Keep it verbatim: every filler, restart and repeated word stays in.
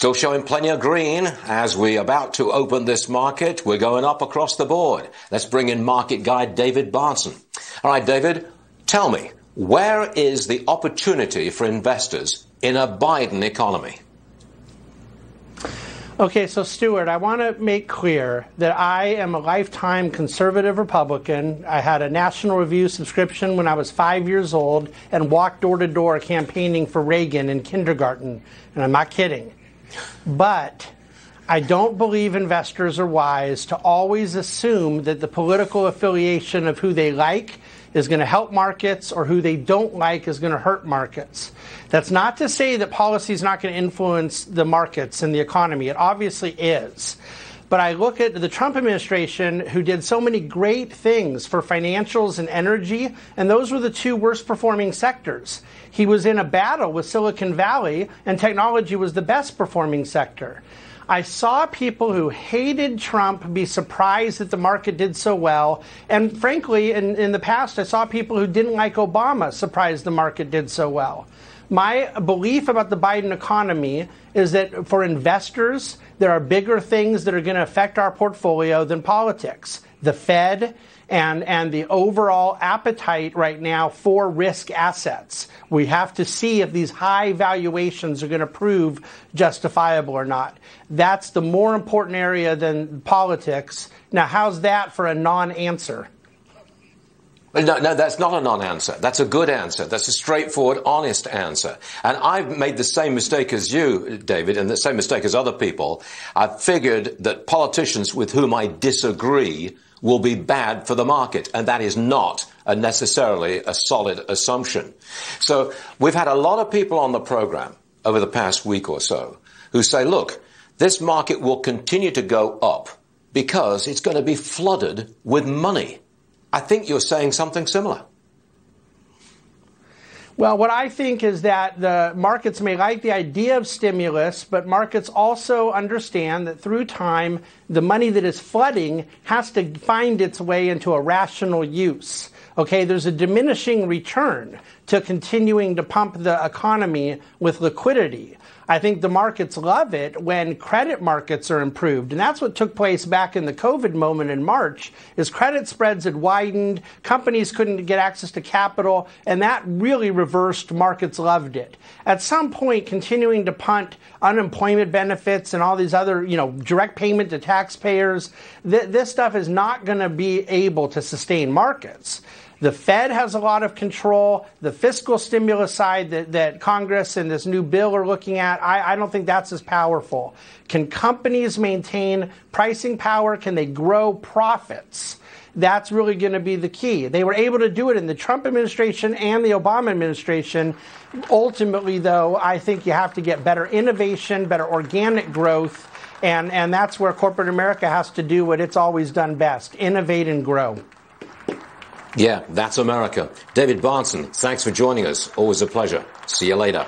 Still showing plenty of green as we're about to open this market. We're going up across the board. Let's bring in market guide David Bahnsen. All right, David, tell me, where is the opportunity for investors in a Biden economy? Okay, so Stuart, I want to make clear that I am a lifetime conservative Republican. I had a National Review subscription when I was five years old and walked door to door campaigning for Reagan in kindergarten, and I'm not kidding. But I don't believe investors are wise to always assume that the political affiliation of who they like is going to help markets or who they don't like is going to hurt markets. That's not to say that policy is not going to influence the markets and the economy. It obviously is. But I look at the Trump administration, who did so many great things for financials and energy, and those were the two worst performing sectors. He was in a battle with Silicon Valley, and technology was the best performing sector. I saw people who hated Trump be surprised that the market did so well. And frankly, in, in the past, I saw people who didn't like Obama surprised the market did so well. My belief about the Biden economy is that for investors, there are bigger things that are going to affect our portfolio than politics. The Fed and, and the overall appetite right now for risk assets. We have to see if these high valuations are going to prove justifiable or not. That's the more important area than politics. Now, how's that for a non-answer? No, no, that's not a non-answer. That's a good answer. That's a straightforward, honest answer. And I've made the same mistake as you, David, and the same mistake as other people. I've figured that politicians with whom I disagree will be bad for the market, and that is not a necessarily a solid assumption. So we've had a lot of people on the program over the past week or so who say, look, this market will continue to go up because it's going to be flooded with money. I think you're saying something similar. Well, what I think is that the markets may like the idea of stimulus, but markets also understand that through time, the money that is flooding has to find its way into a rational use. Okay, there's a diminishing return to continuing to pump the economy with liquidity. I think the markets love it when credit markets are improved. And that's what took place back in the COVID moment in March, is credit spreads had widened, companies couldn't get access to capital, and that really reversed. Markets loved it. At some point, continuing to punt unemployment benefits and all these other, you know, direct payment to taxpayers, th this stuff is not going to be able to sustain markets. The Fed has a lot of control. The fiscal stimulus side that, that Congress and this new bill are looking at, I, I don't think that's as powerful. Can companies maintain pricing power? Can they grow profits? That's really going to be the key. They were able to do it in the Trump administration and the Obama administration. Ultimately, though, I think you have to get better innovation, better organic growth, and, and that's where corporate America has to do what it's always done best, innovate and grow. Yeah, that's America. David Bahnsen, thanks for joining us. Always a pleasure. See you later.